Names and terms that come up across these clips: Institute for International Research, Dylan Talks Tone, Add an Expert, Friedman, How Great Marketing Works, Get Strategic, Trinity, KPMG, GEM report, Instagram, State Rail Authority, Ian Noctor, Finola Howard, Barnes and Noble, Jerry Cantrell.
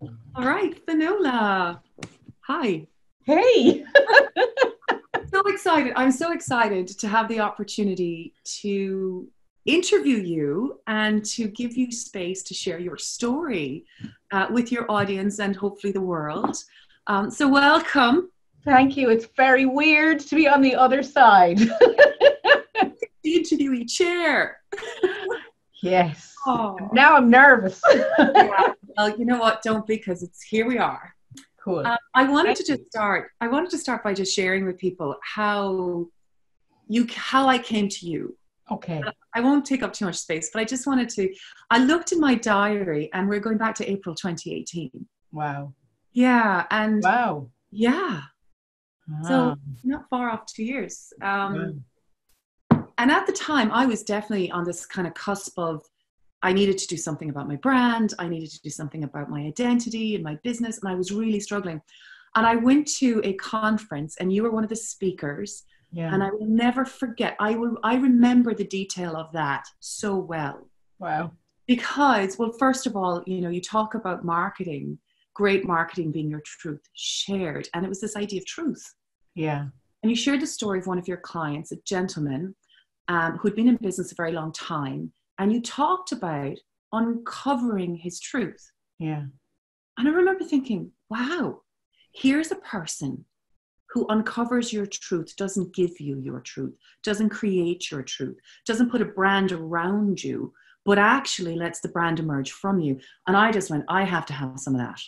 All right, Finola. Hi. Hey. So excited. I'm so excited to have the opportunity to interview you and to give you space to share your story with your audience and hopefully the world. So welcome. Thank you. It's very weird to be on the other side. The interviewee chair. Yes. Oh. Now I'm nervous. Yeah. Well, you know what? Don't be, because it's here we are. Cool. I wanted to start by just sharing with people how I came to you. Okay. I won't take up too much space, but I just wanted to, I looked in my diary and we're going back to April 2018. Wow. Yeah. And wow. Yeah. Ah. So not far off 2 years. And at the time I was definitely on this kind of cusp of, I needed to do something about my brand. I needed to do something about my identity and my business. And I was really struggling. And I went to a conference and you were one of the speakers. Yeah. And I will never forget. I remember the detail of that so well. Wow. Because, well, first of all, you know, you talk about marketing, great marketing being your truth shared. And it was this idea of truth. Yeah. And you shared the story of one of your clients, a gentleman who'd been in business a very long time. And you talked about uncovering his truth. Yeah. And I remember thinking, wow, here's a person who uncovers your truth, doesn't give you your truth, doesn't create your truth, doesn't put a brand around you, but actually lets the brand emerge from you. And I just went, I have to have some of that.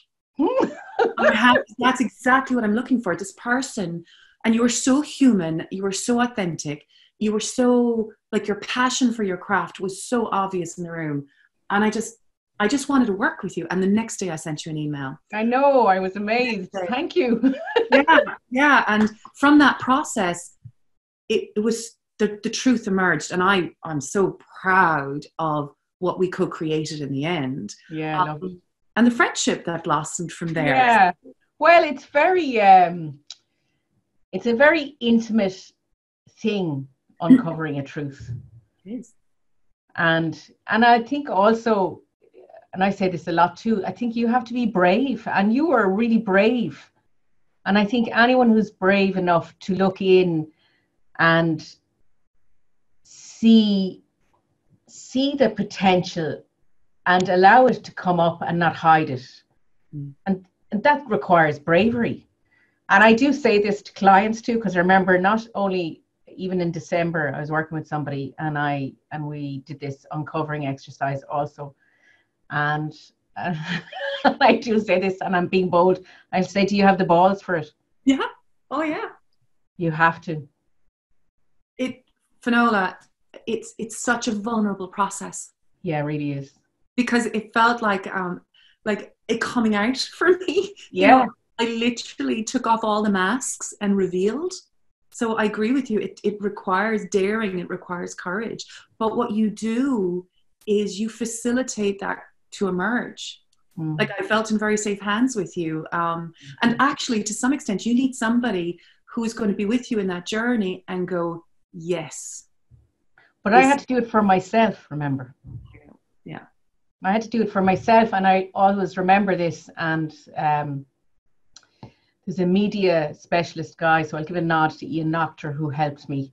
That's exactly what I'm looking for. This person, and you were so human, you were so authentic, you were so, like, your passion for your craft was so obvious in the room. And I just wanted to work with you. And the next day I sent you an email. I know, I was amazed. Thank you. Yeah, yeah. And from that process, it was, the truth emerged. And I'm so proud of what we co-created in the end. Yeah. Lovely. And the friendship that blossomed from there. Yeah. Well, it's very, it's a very intimate thing. Uncovering a truth. It is. And I think also, and I say this a lot too, I think you have to be brave, and you are really brave. And I think anyone who's brave enough to look in and see the potential and allow it to come up and not hide it. Mm. And that requires bravery. And I do say this to clients too, because I remember not only even in December, I was working with somebody and we did this uncovering exercise also. And I do say this, and I'm being bold. I say, do you have the balls for it? Yeah. Oh yeah. You have to. Finola, it's such a vulnerable process. Yeah, it really is. Because it felt like it coming out for me. Yeah. You know, I literally took off all the masks and revealed. So I agree with you. It requires daring. It requires courage. But what you do is you facilitate that to emerge. Mm. Like, I felt in very safe hands with you. And actually, to some extent, you need somebody who is going to be with you in that journey and go, yes. But I had to do it for myself, remember? Yeah. I had to do it for myself. And I always remember this. And there's a media specialist guy, so I'll give a nod to Ian Noctor, who helped me.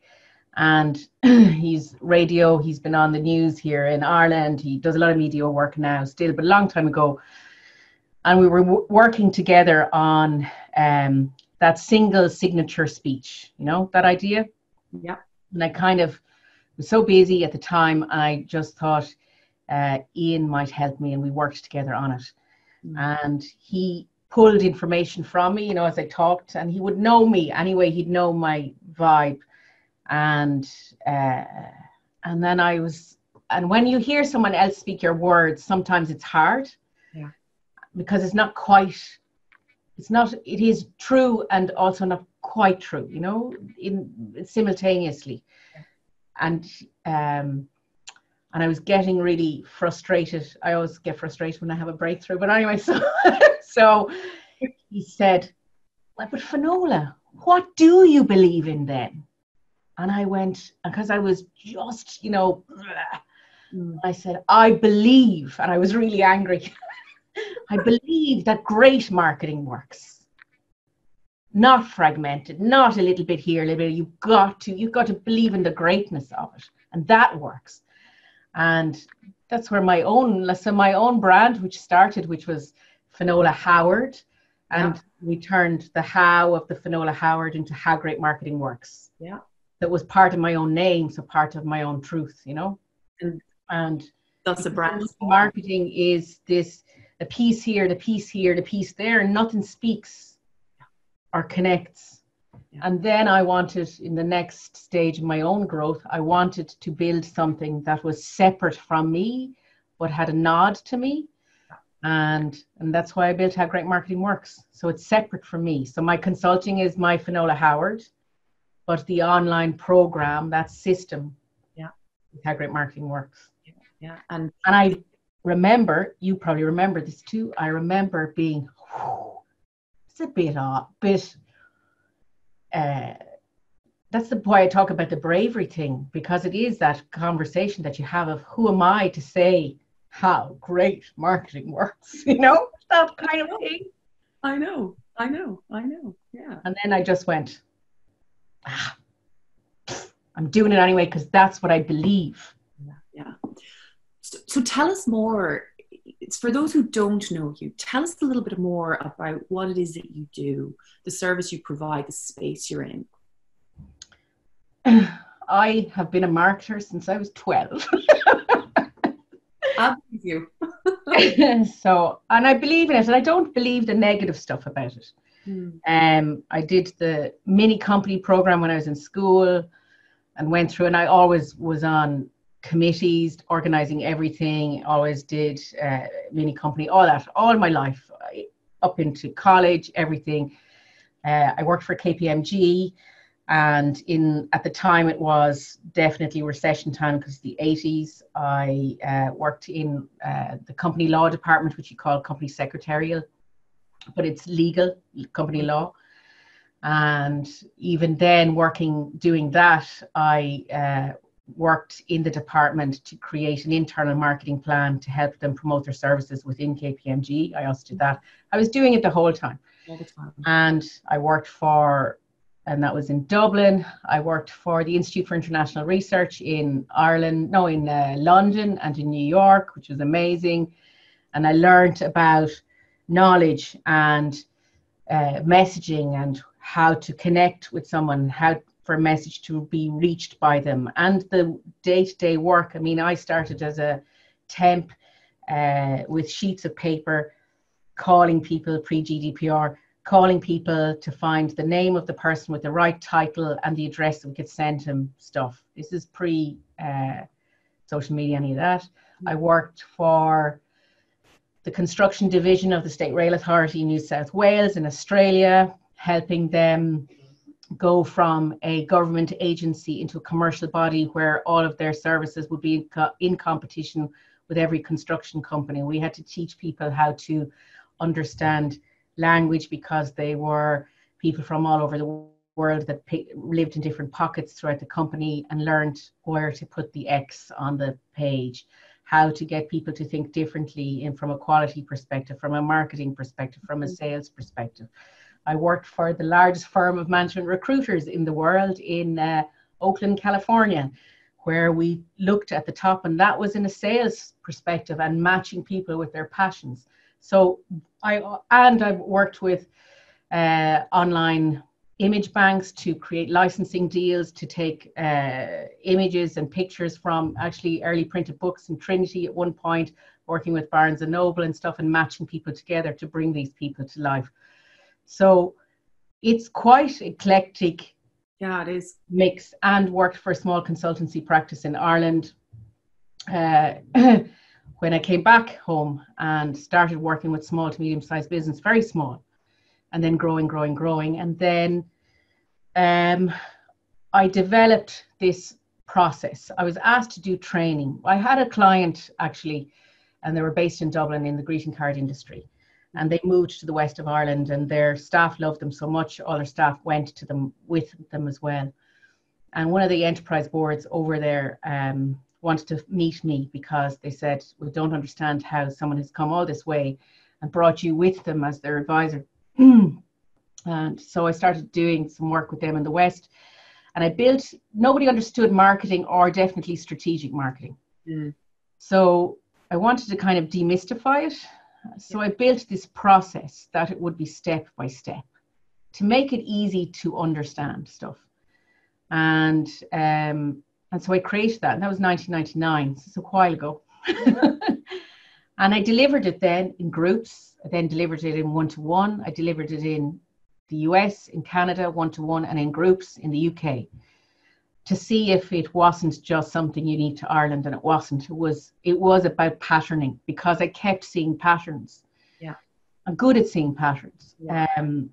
And he's radio, he's been on the news here in Ireland. He does a lot of media work now still, but a long time ago. And we were working together on that single signature speech, you know, that idea? Yeah. And I kind of was so busy at the time, I just thought Ian might help me, and we worked together on it. Mm. And he pulled information from me, you know, as I talked, and he would know me anyway. He'd know my vibe. And then I was, and when you hear someone else speak your words, sometimes it's hard. Yeah. Because it is true and also not quite true, you know, simultaneously. Yeah. And I was getting really frustrated. I always get frustrated when I have a breakthrough, but anyway, so so he said, well, but Finola, what do you believe in then? And I went, because I was just, you know, I said, I believe. And I was really angry. I believe that great marketing works. Not fragmented, not a little bit here, a little bit. You've got to believe in the greatness of it, and that works. And that's where my own brand, which was Finola Howard, and we turned the how of the Finola Howard into How Great Marketing Works. Yeah, that was part of my own name, so part of my own truth, you know. And that's a brand. Marketing is this: a piece here, the piece here, the piece there. And nothing speaks or connects. And then I wanted, in the next stage of my own growth, I wanted to build something that was separate from me, but had a nod to me. And that's why I built How Great Marketing Works. So it's separate from me. So my consulting is my Finola Howard, but the online program, that system, is How Great Marketing Works. Yeah. And I remember, you probably remember this too, I remember being, it's a bit odd, that's why I talk about the bravery thing, because it is that conversation that you have of who am I to say how great marketing works, you know, that kind of thing. I know, yeah. And then I just went, I'm doing it anyway, because that's what I believe. Yeah. So tell us more. It's for those who don't know you, tell us a little bit more about what it is that you do, the service you provide, the space you're in. I have been a marketer since I was 12. I believe you. So, and I believe in it, and I don't believe the negative stuff about it. I did the mini company program when I was in school, and went through, and I always was on committees, organizing everything, always did mini company, all that, all my life, up into college, everything. I worked for KPMG, and at the time it was definitely recession time, because the 80s. I worked in the company law department, which you call company secretarial, but it's legal, company law. And even then doing that, I worked in the department to create an internal marketing plan to help them promote their services within KPMG. I also did that. I was doing it the whole time. And I worked for, and that was in Dublin, I worked for the Institute for International Research in London and in New York, which was amazing. And I learned about knowledge and messaging and how to connect with someone, how for a message to be reached by them, and the day-to-day work. I mean, I started as a temp with sheets of paper, calling people pre-GDPR, calling people to find the name of the person with the right title and the address that we could send him stuff. This is pre-social media, any of that. I worked for the construction division of the State Rail Authority in New South Wales in Australia, helping them go from a government agency into a commercial body where all of their services would be in competition with every construction company. We had to teach people how to understand language, because they were people from all over the world that lived in different pockets throughout the company, and learned where to put the X on the page, how to get people to think differently from a quality perspective, from a marketing perspective, from a sales perspective. I worked for the largest firm of management recruiters in the world in Oakland, California, where we looked at the top, and that was in a sales perspective and matching people with their passions. So I've worked with online image banks to create licensing deals, to take images and pictures from actually early printed books in Trinity at one point, working with Barnes and Noble and stuff, and matching people together to bring these people to life. So it's quite eclectic, it is mix. And worked for a small consultancy practice in Ireland when I came back home, and started working with small to medium-sized business, very small, and then growing. And then I developed this process. I was asked to do training. I had a client actually, and they were based in Dublin in the greeting card industry. And they moved to the west of Ireland, and their staff loved them so much, all their staff went to them with them as well. And one of the enterprise boards over there wanted to meet me, because they said, we don't understand how someone has come all this way and brought you with them as their advisor. And so I started doing some work with them in the West, and I built, nobody understood marketing, or definitely strategic marketing. So I wanted to kind of demystify it. So I built this process that it would be step by step to make it easy to understand stuff. And so I created that, and that was 1999, so it's a while ago. And I delivered it then in groups. I then delivered it in one-to-one. I delivered it in the US, in Canada, one-to-one, and in groups in the UK, to see if it wasn't just something unique to Ireland. And it wasn't. It was about patterning, because I kept seeing patterns. Yeah, I'm good at seeing patterns. Yeah. And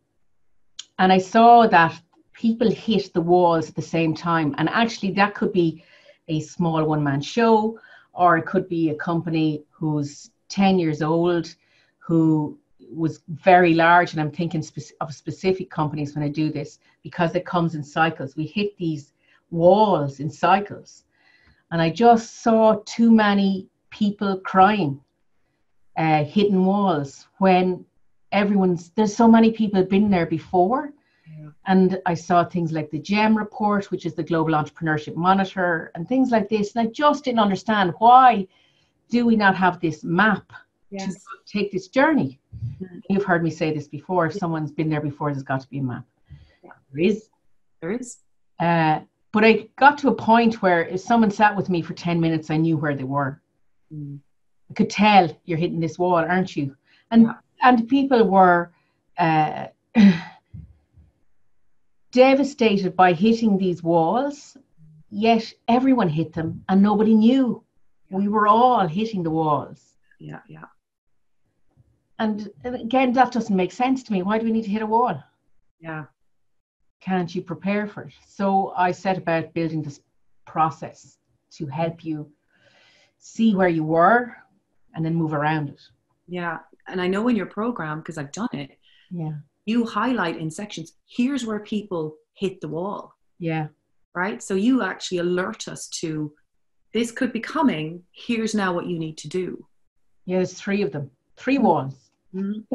I saw that people hit the walls at the same time. And actually, that could be a small one-man show, or it could be a company who's 10 years old, who was very large. And I'm thinking of specific companies when I do this, because it comes in cycles. We hit these walls in cycles. And I just saw too many people crying, hitting walls, when there's so many people have been there before. Yeah. And I saw things like the GEM report, which is the Global Entrepreneurship Monitor, and things like this. And I just didn't understand, why do we not have this map to take this journey? Mm-hmm. You've heard me say this before. If someone's been there before, there's got to be a map. Yeah. There is. There is. But I got to a point where if someone sat with me for 10 minutes, I knew where they were. Mm. I could tell, you're hitting this wall, aren't you? And people were... devastated by hitting these walls, yet everyone hit them and nobody knew. We were all hitting the walls. Yeah, yeah. And again, that doesn't make sense to me. Why do we need to hit a wall? Yeah. Can't you prepare for it? So I set about building this process to help you see where you were and then move around it. Yeah. And I know in your program, because I've done it. Yeah. You highlight in sections, here's where people hit the wall. Yeah. Right? So you actually alert us to, this could be coming. Here's now what you need to do. Yeah, there's three of them. Three walls. Mm-hmm.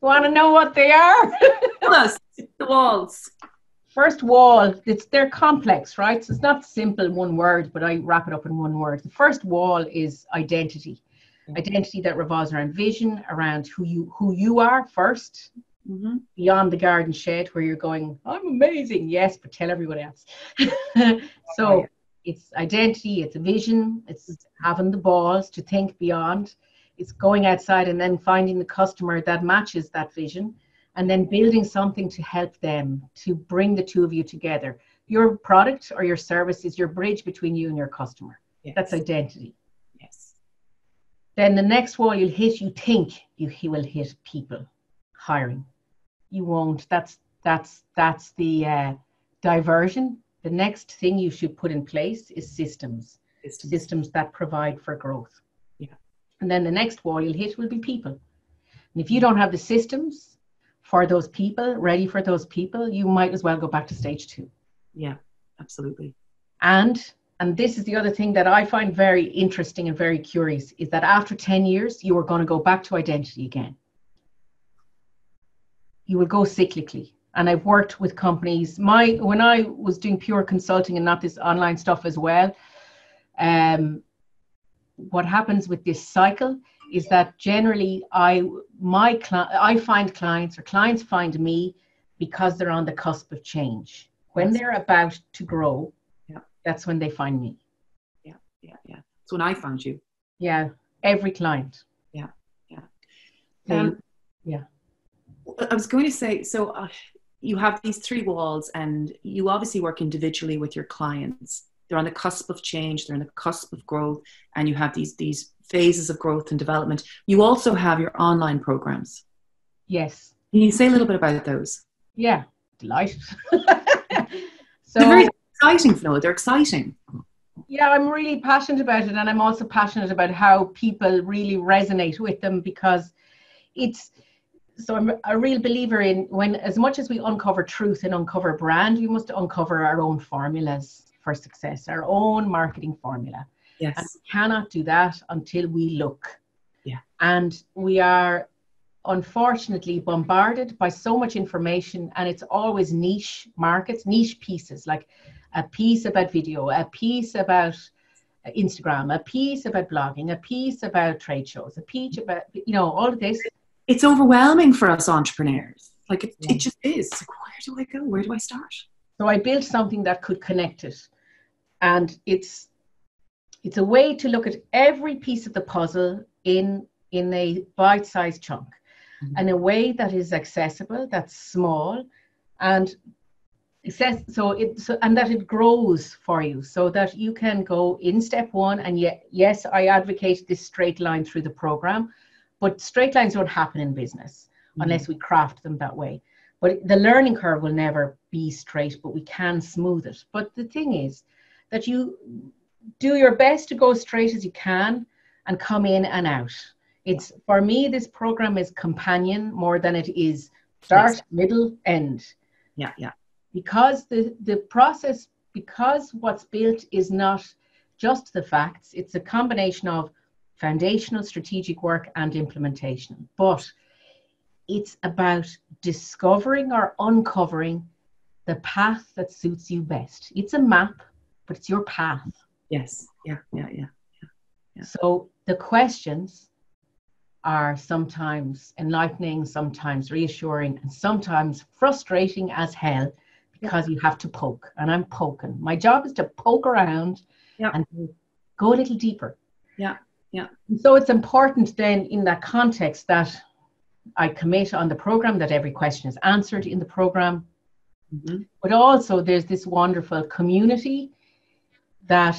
Want to know what they are? Tell us. The walls. First wall, they're complex, right? So it's not simple one word, but I wrap it up in one word. The first wall is identity. Mm-hmm. Identity that revolves around vision, around who you are first. Mm-hmm. Beyond the garden shed, where you're going, I'm amazing, yes, but tell everyone else. So it's identity, it's a vision, it's having the balls to think beyond, it's going outside and then finding the customer that matches that vision, and then building something to help them, to bring the two of you together. Your product or your service is your bridge between you and your customer. Yes. That's identity. Yes. Then the next wall you'll hit, you will hit people, hiring. You won't. That's the diversion. The next thing you should put in place is systems that provide for growth. Yeah. And then the next wall you'll hit will be people. And if you don't have the systems for those people, ready for those people, you might as well go back to stage two. Yeah, absolutely. And this is the other thing that I find very interesting and very curious, is that after 10 years, you are going to go back to identity again. You will go cyclically. And I've worked with companies. When I was doing pure consulting and not this online stuff as well, what happens with this cycle is that generally I find clients, or clients find me, because they're on the cusp of change. When they're about to grow, that's when they find me. Yeah, yeah, yeah. That's when I found you. Yeah, every client. Yeah, yeah. Yeah. I was going to say, so you have these three walls, and you obviously work individually with your clients. They're on the cusp of change. They're on the cusp of growth. And you have these phases of growth and development. You also have your online programs. Yes. Can you say a little bit about those? Yeah. Delighted. They're very exciting, Finola. They're exciting. Yeah, I'm really passionate about it. And I'm also passionate about how people really resonate with them, because it's... So I'm a real believer in, when, as much as we uncover truth and uncover brand, we must uncover our own formulas for success, our own marketing formula. Yes. And we cannot do that until we look. Yeah. And we are unfortunately bombarded by so much information, and it's always niche markets, niche pieces, like a piece about video, a piece about Instagram, a piece about blogging, a piece about trade shows, a piece about, you know, all of this. It's overwhelming for us entrepreneurs. Like it just is. Like, where do I go? Where do I start? So I built something that could connect it. And it's a way to look at every piece of the puzzle in a bite-sized chunk, mm-hmm. and a way that is accessible, that's small, and so that it grows for you, so that you can go in step one. And yes, I advocate this straight line through the program, but straight lines don't happen in business, mm-hmm. unless we craft them that way. But the learning curve will never be straight, but we can smooth it. But the thing is that you do your best to go straight as you can and come in and out. It's, for me, this program is companion more than it is start, yes. middle, end. Yeah, yeah. Because the process, because what's built is not just the facts, it's a combination of foundational strategic work and implementation. But it's about discovering or uncovering the path that suits you best. It's a map, but it's your path. Yes, yeah, yeah, yeah. Yeah. So the questions are sometimes enlightening, sometimes reassuring, and sometimes frustrating as hell, because you have to poke, and I'm poking. My job is to poke around and go a little deeper. Yeah, yeah. And so it's important then in that context that I commit on the program that every question is answered in the program. Mm-hmm. But also there's this wonderful community that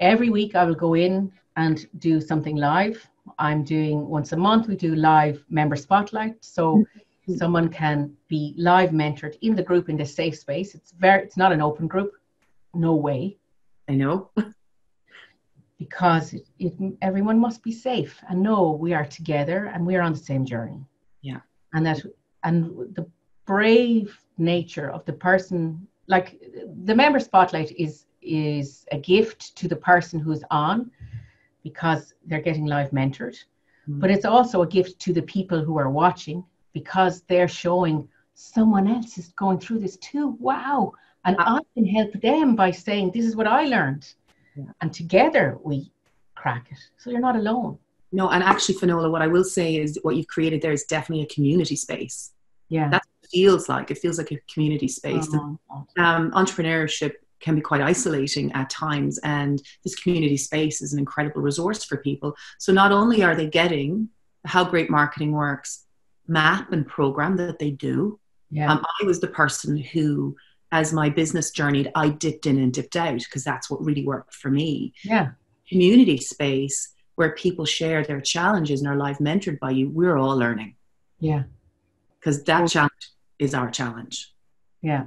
every week I will go in and do something live. I'm doing once a month, we do live member spotlight. So mm-hmm. someone can be live mentored in the group in the safe space. It's not an open group. No way. I know. Because everyone must be safe and know we are together and we are on the same journey. Yeah. And the brave nature of the person, like the member spotlight is a gift to the person who's on, because they're getting live mentored, mm-hmm. but it's also a gift to the people who are watching, because they're showing someone else is going through this too. Wow. And I can help them by saying, this is what I learned. Yeah. And together we crack it. So you're not alone. No. And actually, Finola, what I will say is what you've created there is definitely a community space. Yeah. That feels like, it feels like a community space. Entrepreneurship can be quite isolating at times, and this community space is an incredible resource for people. So not only are they getting How Great Marketing Works map and program that they do, I was the person who, as my business journeyed, I dipped in and dipped out, because that's what really worked for me. Yeah, community space where people share their challenges and are live mentored by you. We're all learning. Yeah, because that challenge is our challenge. Yeah,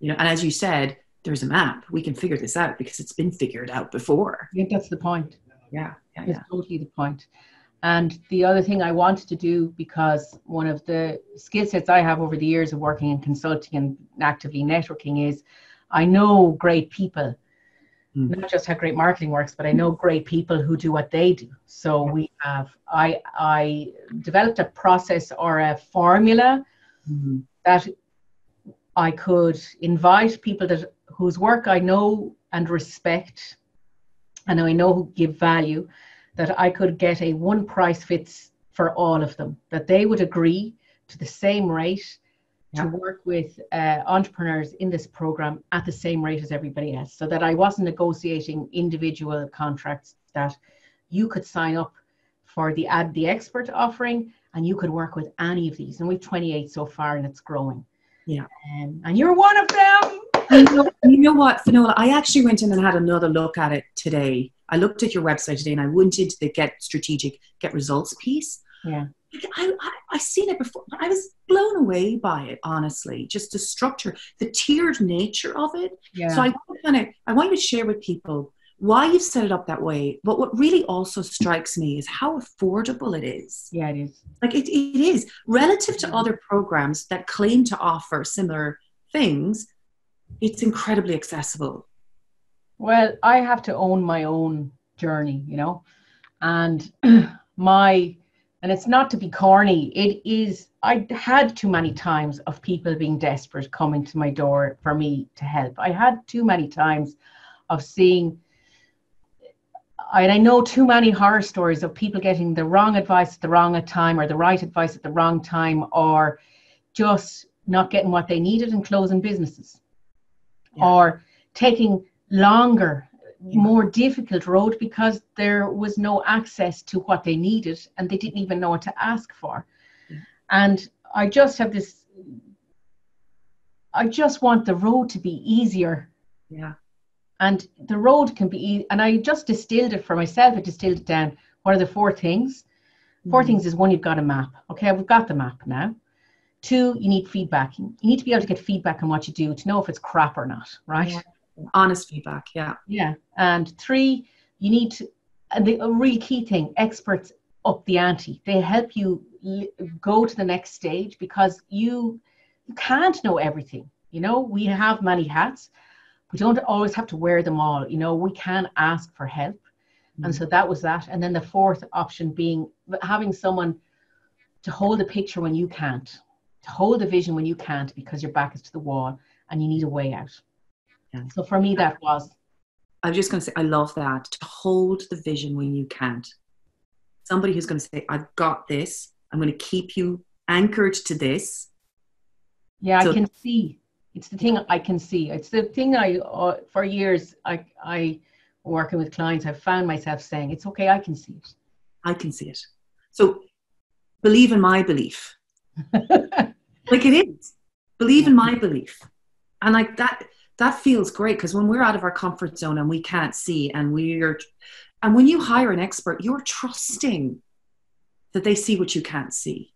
you know, and as you said, there's a map. We can figure this out because it's been figured out before. I think that's the point. Yeah. That's totally the point. And the other thing I wanted to do, because one of the skill sets I have over the years of working in consulting and actively networking is I know great people, not just How Great Marketing Works, but I know great people who do what they do. So I developed a process or a formula that I could invite people whose work I know and respect, and I know who give value, that I could get a one price fits for all of them, that they would agree to the same rate to work with entrepreneurs in this program at the same rate as everybody else, so that I wasn't negotiating individual contracts, that you could sign up for the Add the Expert offering and you could work with any of these. And we've 28 so far, and it's growing. Yeah. And you're one of them. You know what, Finola, I actually went in and had another look at it today. I looked at your website today, and I went into the Get Strategic, Get Results piece. Yeah. I've seen it before, but I was blown away by it, honestly. Just the structure, the tiered nature of it. Yeah. So I want you to share with people why you've set it up that way. But what really also strikes me is how affordable it is. Yeah, it is. Like it is. Relative to other programs that claim to offer similar things, it's incredibly accessible. Well, I have to own my own journey, you know, and my And it's not to be corny. It is, I had too many times of people being desperate coming to my door for me to help. I had too many times of seeing, and I know too many horror stories of people getting the wrong advice at the wrong time or the right advice at the wrong time, or just not getting what they needed and closing businesses, yeah, or taking longer, yeah, more difficult road because there was no access to what they needed and they didn't even know what to ask for. Yeah. And I just have this, I just want the road to be easier. Yeah. And the road can be, and I just distilled it for myself. I distilled it down. What are the four things? Four things is, one, you've got a map. Okay, we've got the map now. Two, you need feedback. You need to be able to get feedback on what you do to know if it's crap or not, right? Yeah. Honest feedback, yeah. Yeah. And three, you need to, and the, a real key thing, experts up the ante. They help you go to the next stage because you can't know everything. You know, we have many hats. We don't always have to wear them all. You know, we can ask for help. Mm-hmm. And so that was that. And then the fourth option being having someone to hold the picture when you can't, to hold the vision when you can't because your back is to the wall and you need a way out. Yeah. So for me, that was. I was just going to say, I love that. To hold the vision when you can't. Somebody who's going to say, I've got this. I'm going to keep you anchored to this. Yeah, so I can see. It's the thing I can see. It's the thing I, for years, I working with clients, I've found myself saying, it's okay, I can see it. I can see it. So believe in my belief. Like it is. Believe in my belief. And like that feels great because when we're out of our comfort zone and we can't see and we're, and when you hire an expert, you're trusting that they see what you can't see.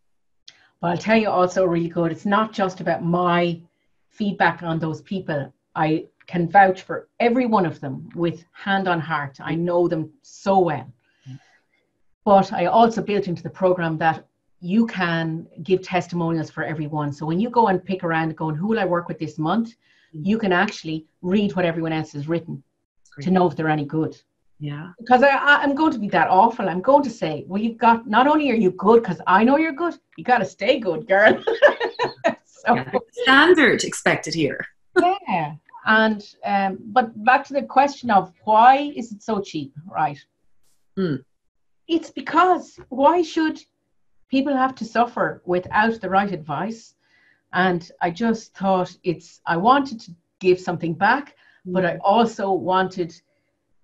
Well, I'll tell you also really good. It's not just about my feedback on those people. I can vouch for every one of them with hand on heart. I know them so well. But I also built into the program that you can give testimonials for everyone. So when you go and pick around going, who will I work with this month? You can actually read what everyone else has written to know if they're any good. Yeah. Because I'm going to be that awful. I'm going to say, well, you've got, not only are you good, because I know you're good, you got to stay good, girl. So, yeah, standard expected here. Yeah. And but back to the question of why is it so cheap, right? It's because why should people have to suffer without the right advice? And I just thought I wanted to give something back, but I also wanted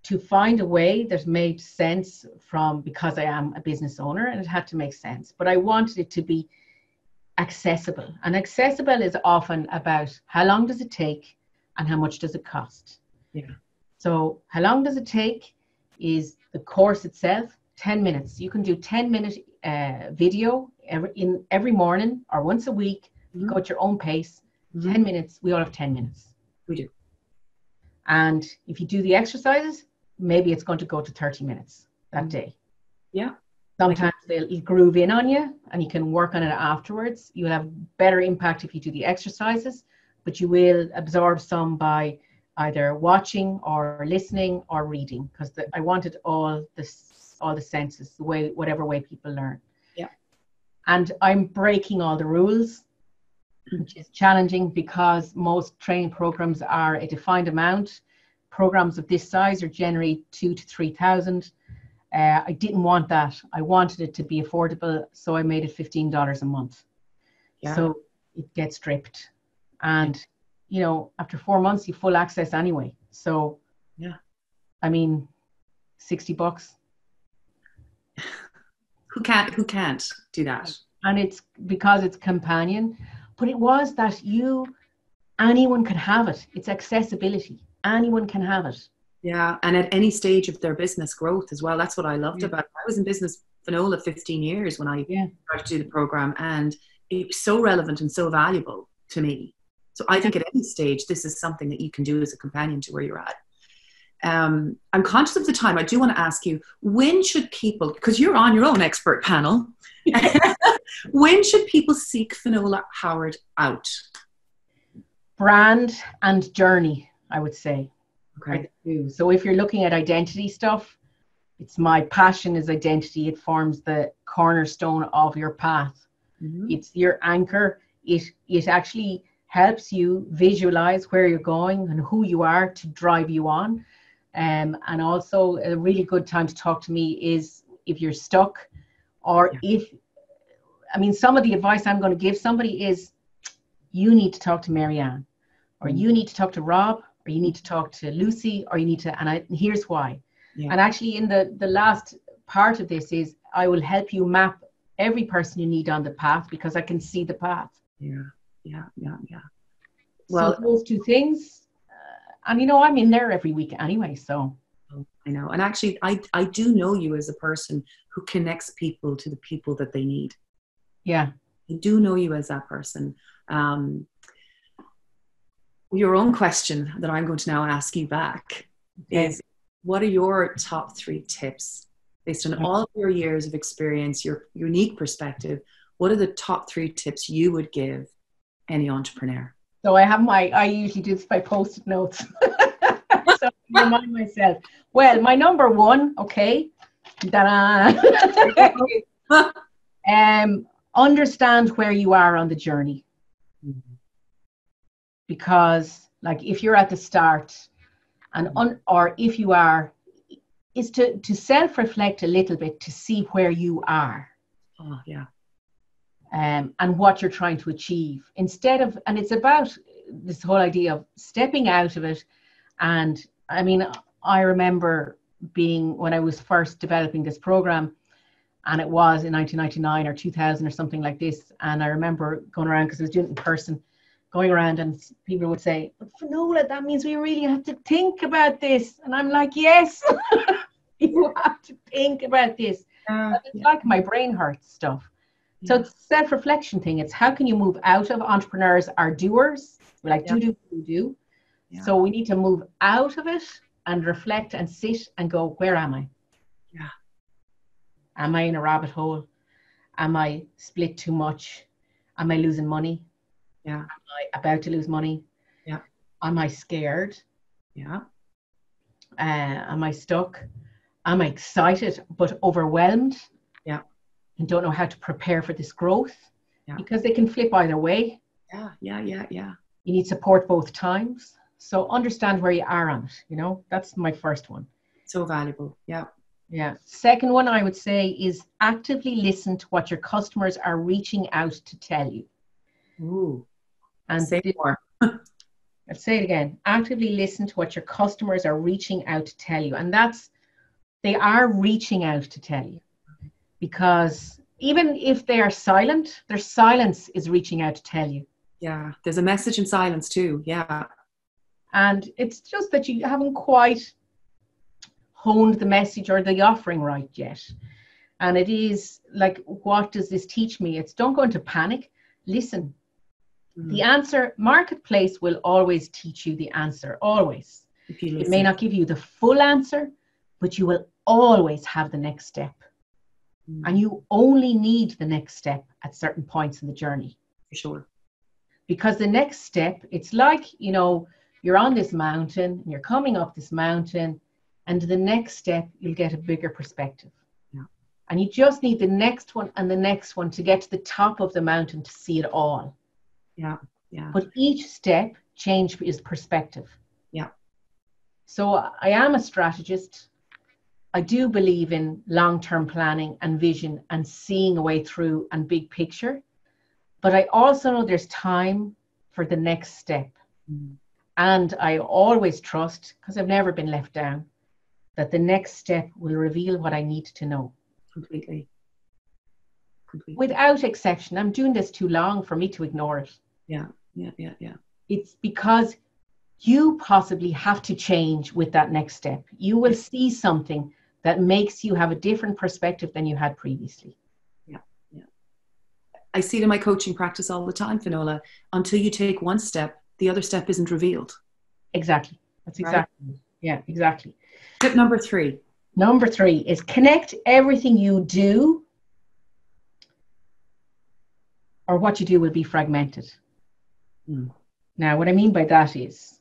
to find a way that made sense from, because I am a business owner and it had to make sense, but I wanted it to be accessible. And accessible is often about how long does it take and how much does it cost. Yeah. So how long does it take is the course itself, 10 minutes. You can do 10-minute video every morning or once a week. You go at your own pace. 10 minutes. We all have 10 minutes. We do. And if you do the exercises, maybe it's going to go to 30 minutes that day. Yeah. Sometimes they'll groove in on you and you can work on it afterwards. You'll have better impact if you do the exercises, but you will absorb some by either watching or listening or reading, because I wanted all the senses, the way, whatever way people learn. Yeah. And I'm breaking all the rules, which is challenging because most training programs are a defined amount. Programs of this size are generally 2,000 to 3,000. I didn't want that. I wanted it to be affordable, so I made it $15 a month. Yeah. So it gets stripped. And, you know, after 4 months, you full access anyway. So, yeah, I mean, $60. Who can't do that? And it's because it's companion. But it was that anyone can have it. It's accessibility. Anyone can have it. Yeah, and at any stage of their business growth as well. That's what I loved about it. I was in business, Finola, 15 years when I started to do the program, and it was so relevant and so valuable to me. So I think at any stage, this is something that you can do as a companion to where you're at. I'm conscious of the time. I do want to ask you, when should people, because you're on your own expert panel, when should people seek Finola Howard out? Brand and journey, I would say. Okay. So if you're looking at identity stuff, It's my passion is identity. It forms the cornerstone of your path. Mm-hmm. It's your anchor. It actually helps you visualize where you're going and who you are to drive you on. And also a really good time to talk to me is if you're stuck or some of the advice I'm going to give somebody is you need to talk to Marianne, or you need to talk to Rob, or you need to talk to Lucy, or you need to, here's why. Yeah. And actually in the last part of this is I will help you map every person you need on the path because I can see the path. Yeah. Well, so those two things, and I'm in there every week anyway, so. I know, and actually I do know you as a person who connects people to the people that they need. Yeah. I do know you as that person. Your own question that I'm going to now ask you back is, what are your top 3 tips based on all of your years of experience, your unique perspective? What are the top 3 tips you would give any entrepreneur? So I usually do this by post-it notes. So remind myself. Well, my number 1, understand where you are on the journey. Mm-hmm. Because like if you're at the start and or if you are, is to self-reflect a little bit to see where you are. Oh, yeah. And what you're trying to achieve and it's about this whole idea of stepping out of it. And I remember when I was first developing this program, and it was in 1999 or 2000 or something like this. And I remember going around, because I was doing it in person, going around and people would say, but Finola, that means we really have to think about this. And I'm like, yes, you have to think about this. It's like my brain hurts stuff. So it's a self-reflection thing. It's how can you move out of entrepreneurs are doers. We're like, do. Yeah. So we need to move out of it and reflect and sit and go, where am I? Yeah. Am I in a rabbit hole? Am I split too much? Am I losing money? Yeah. Am I about to lose money? Yeah. Am I scared? Yeah. Am I stuck? Am I excited but overwhelmed? Yeah. And don't know how to prepare for this growth? Yeah. Because they can flip either way. Yeah. You need support both times. So understand where you are on it, That's my first one. So valuable. Yeah. Second one I would say is actively listen to what your customers are reaching out to tell you. Ooh. And say more. I'll say it again. Actively listen to what your customers are reaching out to tell you. And they are reaching out to tell you. Because even if they are silent, their silence is reaching out to tell you. Yeah. There's a message in silence too. Yeah. And it's just that you haven't quite honed the message or the offering right yet. And it is like, what does this teach me? It's don't go into panic. Listen. Mm. The answer, marketplace will always teach you the answer. Always. It may not give you the full answer, but you will always have the next step. Mm. And you only need the next step at certain points in the journey. For sure. Because the next step, it's like, you're on this mountain and you're coming up this mountain, and the next step, you'll get a bigger perspective. Yeah. And you just need the next one and the next one to get to the top of the mountain to see it all. Yeah. But each step change is perspective. Yeah. So I am a strategist. I do believe in long-term planning and vision and seeing a way through and big picture. But I also know there's time for the next step. Mm. And I always trust, because I've never been left down, that the next step will reveal what I need to know. Completely. Without exception. I'm doing this too long for me to ignore it. Yeah. It's because you possibly have to change with that next step. You will see something that makes you have a different perspective than you had previously. Yeah. I see it in my coaching practice all the time, Finola. Until you take one step, the other step isn't revealed. Exactly. That's exactly. Right? Yeah, exactly. Tip number 3. Number 3 is connect everything you do, or what you do will be fragmented. Mm. Now, what I mean by that is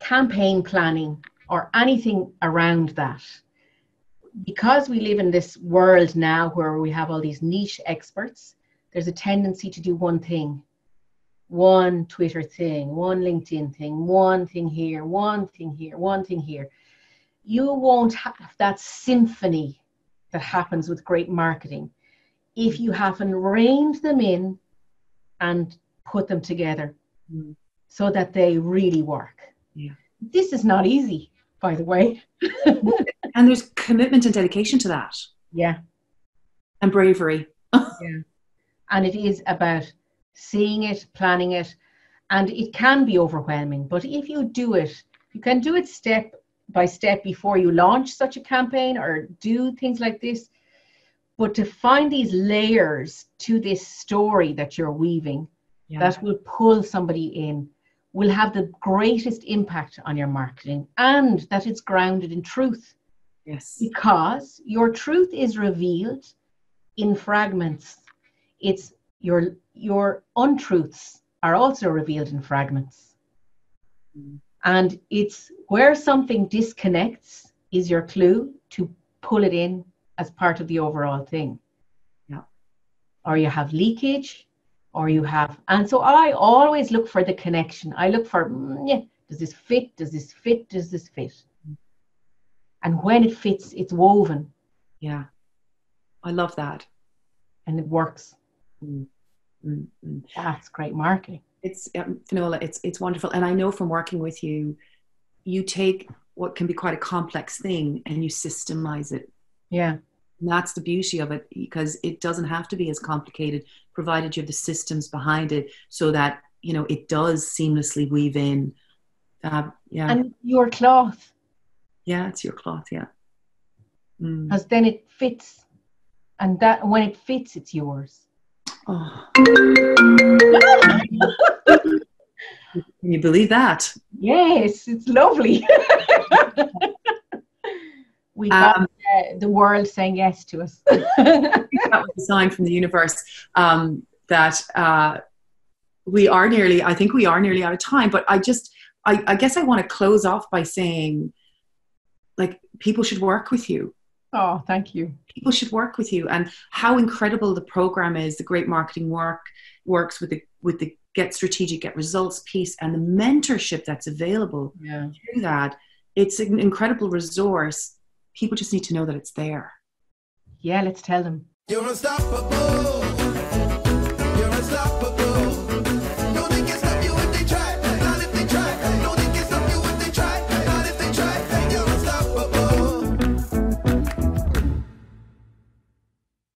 campaign planning or anything around that because we live in this world now where we have all these niche experts, there's a tendency to do one thing, one Twitter thing, one LinkedIn thing, one thing here, one thing here, one thing here. You won't have that symphony that happens with great marketing if you haven't reined them in and put them together so that they really work. Yeah. This is not easy, by the way. And there's commitment and dedication to that. Yeah. And bravery. Yeah. And it is about seeing it, planning it, and it can be overwhelming. But if you do it, you can do it step by step before you launch such a campaign or do things like this. But to find these layers to this story that you're weaving, yeah, that will pull somebody in, will have the greatest impact on your marketing, and that it's grounded in truth. Yes. Because your truth is revealed in fragments. It's your untruths are also revealed in fragments. Mm. And it's where something disconnects is your clue to pull it in as part of the overall thing. Yeah. Or you have leakage, or you have, and so I always look for the connection. I look for, yeah, does this fit? Does this fit? Does this fit? Mm. And when it fits, it's woven. Yeah. I love that. And it works. Mm. Mm. Mm. That's great marketing. It's Finola, it's wonderful. And I know from working with you, you take what can be quite a complex thing and you systemize it. Yeah. And that's the beauty of it, because it doesn't have to be as complicated, provided you have the systems behind it so that, you know, it does seamlessly weave in. Yeah. And your cloth. Yeah, it's your cloth. Yeah. Because then it fits. And that when it fits, it's yours. Oh. Can you believe that? Yes, it's lovely. We got the world saying yes to us. I think that was a sign from the universe that we are nearly, I think we are nearly out of time, but I guess I want to close off by saying, like, people should work with you. Oh, thank you. People should work with you, and how incredible the program is, the Great Marketing Works with the Get Strategic, Get Results piece, and the mentorship that's available through that. It's an incredible resource. People just need to know that it's there. Yeah, let's tell them. You're unstoppable.